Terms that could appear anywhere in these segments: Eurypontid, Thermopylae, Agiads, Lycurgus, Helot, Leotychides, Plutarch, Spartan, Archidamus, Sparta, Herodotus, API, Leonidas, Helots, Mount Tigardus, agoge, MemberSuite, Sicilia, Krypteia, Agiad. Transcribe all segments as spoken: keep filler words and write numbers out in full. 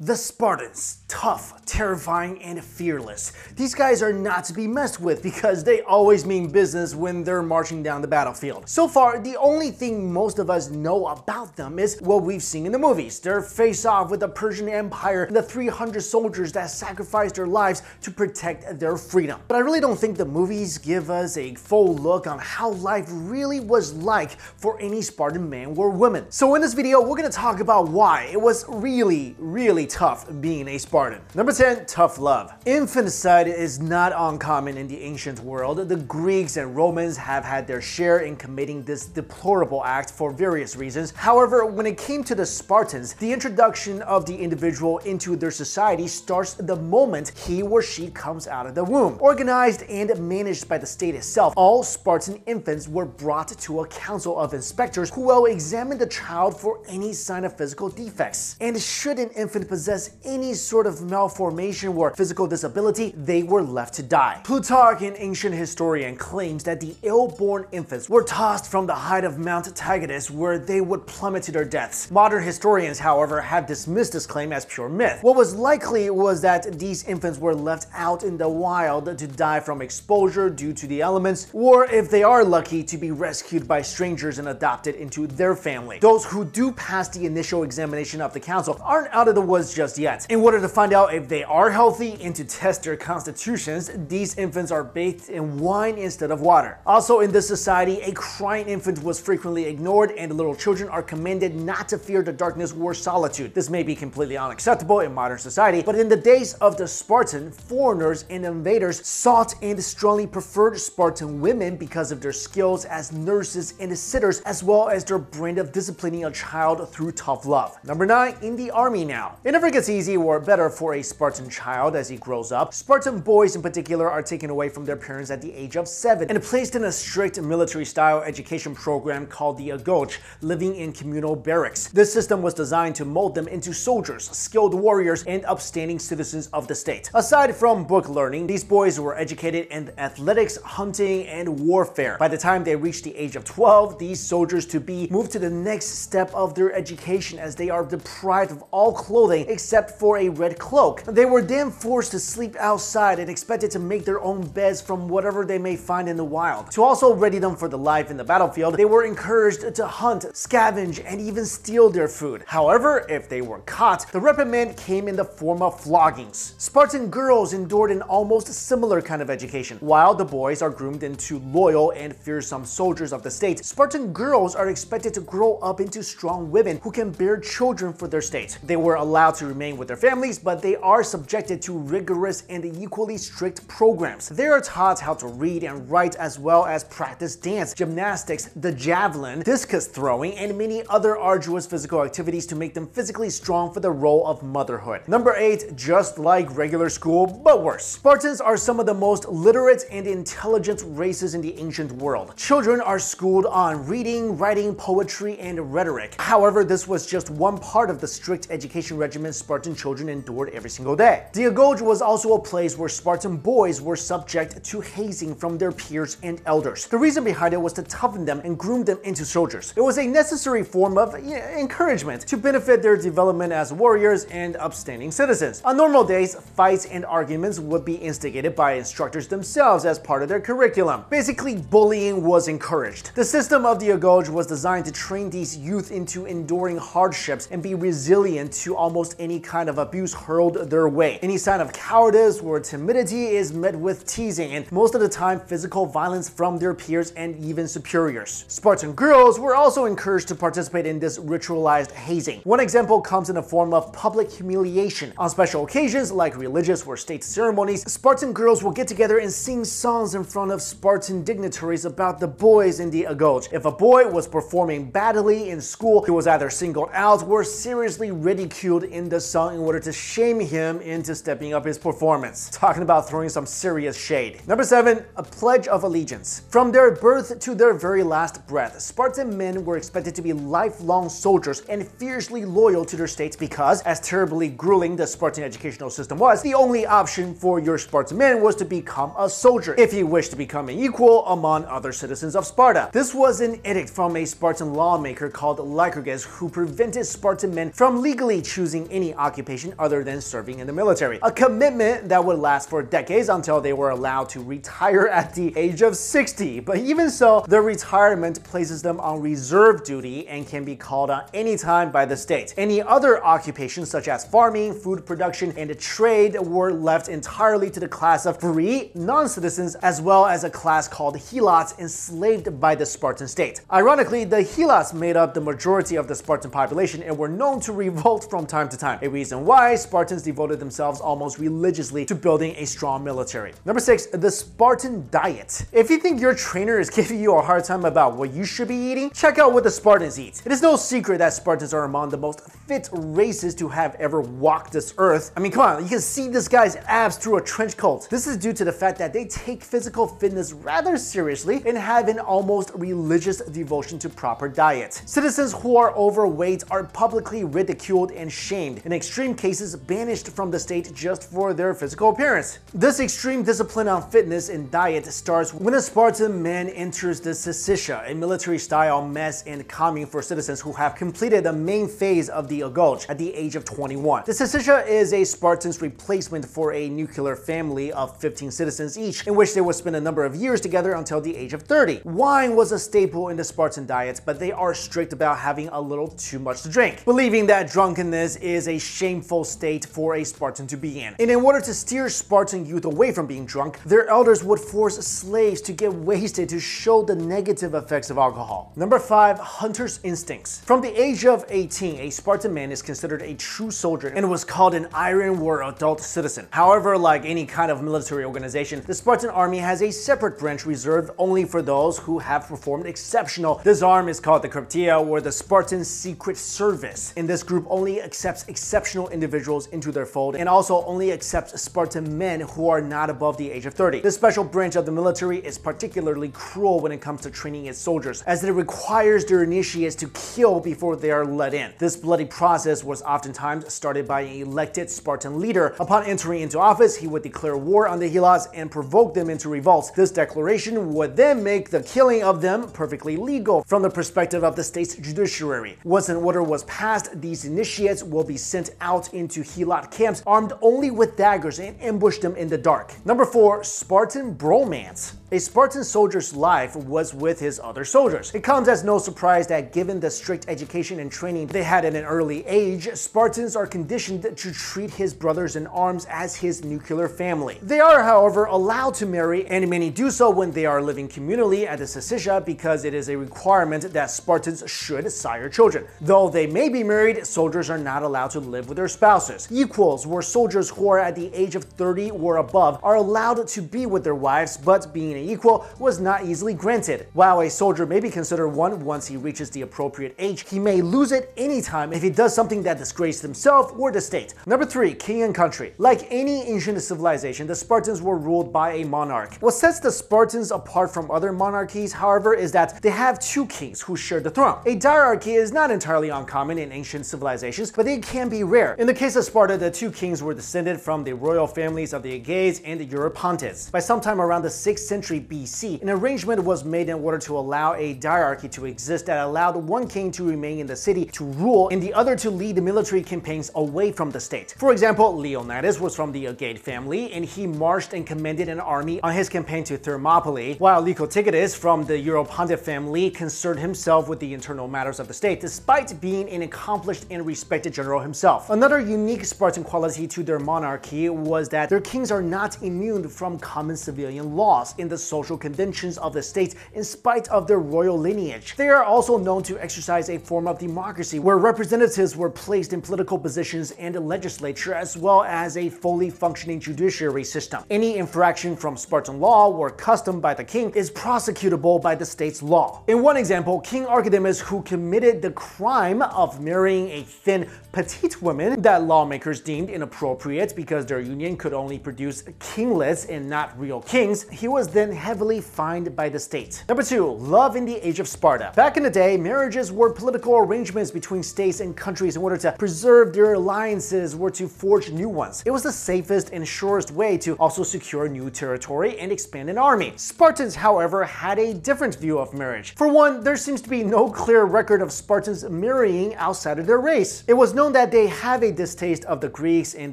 The Spartans, tough, terrifying, and fearless. These guys are not to be messed with because they always mean business when they're marching down the battlefield. So far, the only thing most of us know about them is what we've seen in the movies. Their face-off with the Persian Empire and the three hundred soldiers that sacrificed their lives to protect their freedom. But I really don't think the movies give us a full look on how life really was like for any Spartan man or woman. So in this video, we're gonna talk about why it was really, really tough being a Spartan. Number ten, tough love. Infanticide is not uncommon in the ancient world. The Greeks and Romans have had their share in committing this deplorable act for various reasons. However, when it came to the Spartans, the introduction of the individual into their society starts the moment he or she comes out of the womb. Organized and managed by the state itself, all Spartan infants were brought to a council of inspectors who will examine the child for any sign of physical defects. And should an infant possess any sort of malformation or physical disability, they were left to die. Plutarch, an ancient historian, claims that the ill-born infants were tossed from the height of Mount Tigardus, where they would plummet to their deaths. Modern historians, however, have dismissed this claim as pure myth. What was likely was that these infants were left out in the wild to die from exposure due to the elements, or if they are lucky, to be rescued by strangers and adopted into their family. Those who do pass the initial examination of the council aren't out of the woods just yet. In order to find out if they are healthy and to test their constitutions, these infants are bathed in wine instead of water. Also in this society, a crying infant was frequently ignored and little children are commanded not to fear the darkness or solitude. This may be completely unacceptable in modern society, but in the days of the Spartan, foreigners and invaders sought and strongly preferred Spartan women because of their skills as nurses and sitters, as well as their brand of disciplining a child through tough love. Number nine, in the army now. It never gets easy or better for a Spartan child as he grows up. Spartan boys in particular are taken away from their parents at the age of seven and placed in a strict military-style education program called the agoge, living in communal barracks. This system was designed to mold them into soldiers, skilled warriors, and upstanding citizens of the state. Aside from book learning, these boys were educated in athletics, hunting, and warfare. By the time they reached the age of twelve, these soldiers-to-be moved to the next step of their education as they are deprived of all clothing except for a red cloak. They were then forced to sleep outside and expected to make their own beds from whatever they may find in the wild. To also ready them for the life in the battlefield, they were encouraged to hunt, scavenge, and even steal their food. However, if they were caught, the reprimand came in the form of floggings. Spartan girls endured an almost similar kind of education. While the boys are groomed into loyal and fearsome soldiers of the state, Spartan girls are expected to grow up into strong women who can bear children for their state. They were allowed to remain with their families, but they are subjected to rigorous and equally strict programs. They are taught how to read and write, as well as practice dance, gymnastics, the javelin, discus throwing, and many other arduous physical activities to make them physically strong for the role of motherhood. Number eight, just like regular school, but worse. Spartans are some of the most literate and intelligent races in the ancient world. Children are schooled on reading, writing, poetry, and rhetoric. However, this was just one part of the strict education regimen Spartan children endured every single day. The agoge was also a place where Spartan boys were subject to hazing from their peers and elders. The reason behind it was to toughen them and groom them into soldiers. It was a necessary form of you know, encouragement to benefit their development as warriors and upstanding citizens. On normal days, fights and arguments would be instigated by instructors themselves as part of their curriculum. Basically, bullying was encouraged. The system of the agoge was designed to train these youth into enduring hardships and be resilient to almost any kind of abuse hurled their way. Any sign of cowardice or timidity is met with teasing and most of the time physical violence from their peers and even superiors. Spartan girls were also encouraged to participate in this ritualized hazing. One example comes in the form of public humiliation. On special occasions like religious or state ceremonies, Spartan girls will get together and sing songs in front of Spartan dignitaries about the boys in the agoge. If a boy was performing badly in school, he was either singled out or seriously ridiculed in the song in order to shame him into stepping up his performance. Talking about throwing some serious shade. Number seven, a pledge of allegiance. From their birth to their very last breath, Spartan men were expected to be lifelong soldiers and fiercely loyal to their states because, as terribly grueling the Spartan educational system was, the only option for your Spartan man was to become a soldier if he wished to become an equal among other citizens of Sparta. This was an edict from a Spartan lawmaker called Lycurgus who prevented Spartan men from legally choosing doing any occupation other than serving in the military, a commitment that would last for decades until they were allowed to retire at the age of sixty. But even so, their retirement places them on reserve duty and can be called on anytime by the state. Any other occupations such as farming, food production, and trade were left entirely to the class of free non-citizens, as well as a class called Helots enslaved by the Spartan state. Ironically, the Helots made up the majority of the Spartan population and were known to revolt from time to time, a reason why Spartans devoted themselves almost religiously to building a strong military. Number six, the Spartan diet. If you think your trainer is giving you a hard time about what you should be eating, check out what the Spartans eat. It is no secret that Spartans are among the most fit races to have ever walked this earth. I mean, come on, you can see this guy's abs through a trench coat. This is due to the fact that they take physical fitness rather seriously and have an almost religious devotion to proper diet. Citizens who are overweight are publicly ridiculed and shamed, in extreme cases banished from the state just for their physical appearance. This extreme discipline on fitness and diet starts when a Spartan man enters the Sicilia, a military-style mess and commune for citizens who have completed the main phase of the agoge at the age of twenty-one. The Sicilia is a Spartan's replacement for a nuclear family of fifteen citizens each, in which they would spend a number of years together until the age of thirty. Wine was a staple in the Spartan diets, but they are strict about having a little too much to drink, believing that drunkenness is a shameful state for a Spartan to be in. And in order to steer Spartan youth away from being drunk, their elders would force slaves to get wasted to show the negative effects of alcohol. Number five, hunter's instincts. From the age of eighteen, a Spartan man is considered a true soldier and was called an iron war adult citizen. However, like any kind of military organization, the Spartan army has a separate branch reserved only for those who have performed exceptional. This arm is called the Krypteia, or the Spartan Secret Service. And this group only accepts exceptional individuals into their fold and also only accepts Spartan men who are not above the age of thirty. This special branch of the military is particularly cruel when it comes to training its soldiers, as it requires their initiates to kill before they are let in. This bloody process was oftentimes started by an elected Spartan leader. Upon entering into office, he would declare war on the Helots and provoke them into revolts. This declaration would then make the killing of them perfectly legal from the perspective of the state's judiciary. Once an order was passed, these initiates will be sent out into Helot camps armed only with daggers and ambush them in the dark. Number four, Spartan bromance. A Spartan soldier's life was with his other soldiers. It comes as no surprise that given the strict education and training they had at an early age, Spartans are conditioned to treat his brothers in arms as his nuclear family. They are, however, allowed to marry, and many do so when they are living communally at the Sicilia, because it is a requirement that Spartans should sire children. Though they may be married, soldiers are not allowed to live with their spouses. Equals were soldiers who are at the age of thirty or above are allowed to be with their wives, but being equal was not easily granted. While a soldier may be considered one once he reaches the appropriate age, he may lose it anytime if he does something that disgraces himself or the state. Number three, king and country. Like any ancient civilization, the Spartans were ruled by a monarch. What sets the Spartans apart from other monarchies, however, is that they have two kings who share the throne. A diarchy is not entirely uncommon in ancient civilizations, but it can be rare. In the case of Sparta, the two kings were descended from the royal families of the Agiads and the Eurypontids. By sometime around the sixth century B C, an arrangement was made in order to allow a diarchy to exist that allowed one king to remain in the city to rule and the other to lead military campaigns away from the state. For example, Leonidas was from the Agiad family, and he marched and commanded an army on his campaign to Thermopylae, while Leotychides from the Eurypontid family concerned himself with the internal matters of the state, despite being an accomplished and respected general himself. Another unique Spartan quality to their monarchy was that their kings are not immune from common civilian laws in the social conventions of the state in spite of their royal lineage. They are also known to exercise a form of democracy where representatives were placed in political positions and a legislature, as well as a fully functioning judiciary system. Any infraction from Spartan law or custom by the king is prosecutable by the state's law. In one example, King Archidamus, who committed the crime of marrying a thin, petite woman that lawmakers deemed inappropriate because their union could only produce kinglets and not real kings, he was then been heavily fined by the state. Number two, love in the age of Sparta. Back in the day, marriages were political arrangements between states and countries in order to preserve their alliances or to forge new ones. It was the safest and surest way to also secure new territory and expand an army. Spartans, however, had a different view of marriage. For one, there seems to be no clear record of Spartans marrying outside of their race. It was known that they have a distaste of the Greeks and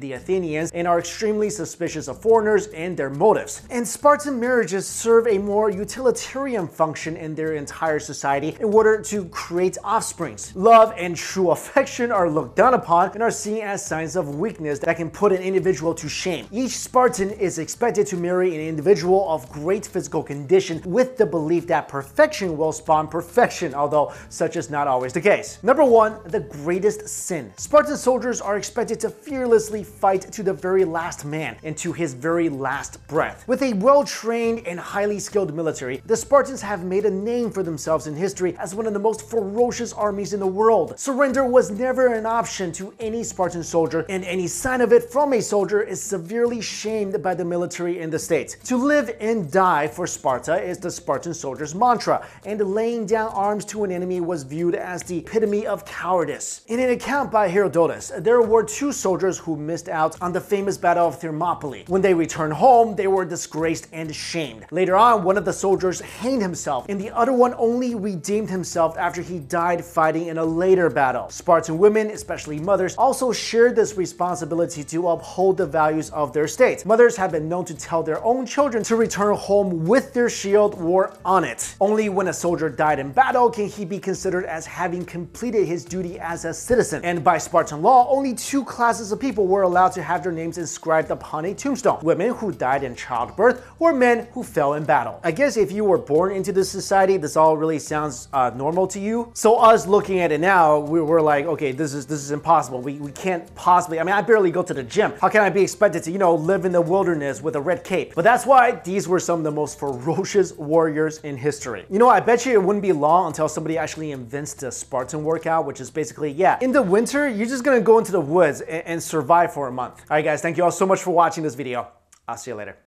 the Athenians and are extremely suspicious of foreigners and their motives. And Spartan marriages serve a more utilitarian function in their entire society in order to create offsprings. Love and true affection are looked down upon and are seen as signs of weakness that can put an individual to shame. Each Spartan is expected to marry an individual of great physical condition with the belief that perfection will spawn perfection, although such is not always the case. Number one, the greatest sin. Spartan soldiers are expected to fearlessly fight to the very last man and to his very last breath. With a well-trained and highly skilled military, the Spartans have made a name for themselves in history as one of the most ferocious armies in the world. Surrender was never an option to any Spartan soldier, and any sign of it from a soldier is severely shamed by the military and the state. To live and die for Sparta is the Spartan soldier's mantra, and laying down arms to an enemy was viewed as the epitome of cowardice. In an account by Herodotus, there were two soldiers who missed out on the famous Battle of Thermopylae. When they returned home, they were disgraced and shamed. Later on, one of the soldiers hanged himself, and the other one only redeemed himself after he died fighting in a later battle. Spartan women, especially mothers, also shared this responsibility to uphold the values of their state. Mothers have been known to tell their own children to return home with their shield or on it. Only when a soldier died in battle can he be considered as having completed his duty as a citizen, and by Spartan law, only two classes of people were allowed to have their names inscribed upon a tombstone: women who died in childbirth or men who fell in battle. I guess if you were born into this society, this all really sounds uh, normal to you. So us looking at it now, we were like, okay, this is this is impossible. We, we can't possibly, I mean, I barely go to the gym. How can I be expected to, you know, live in the wilderness with a red cape? But that's why these were some of the most ferocious warriors in history. You know, I bet you it wouldn't be long until somebody actually invents the Spartan workout, which is basically, yeah, in the winter, you're just gonna go into the woods and, and survive for a month. All right, guys, thank you all so much for watching this video. I'll see you later.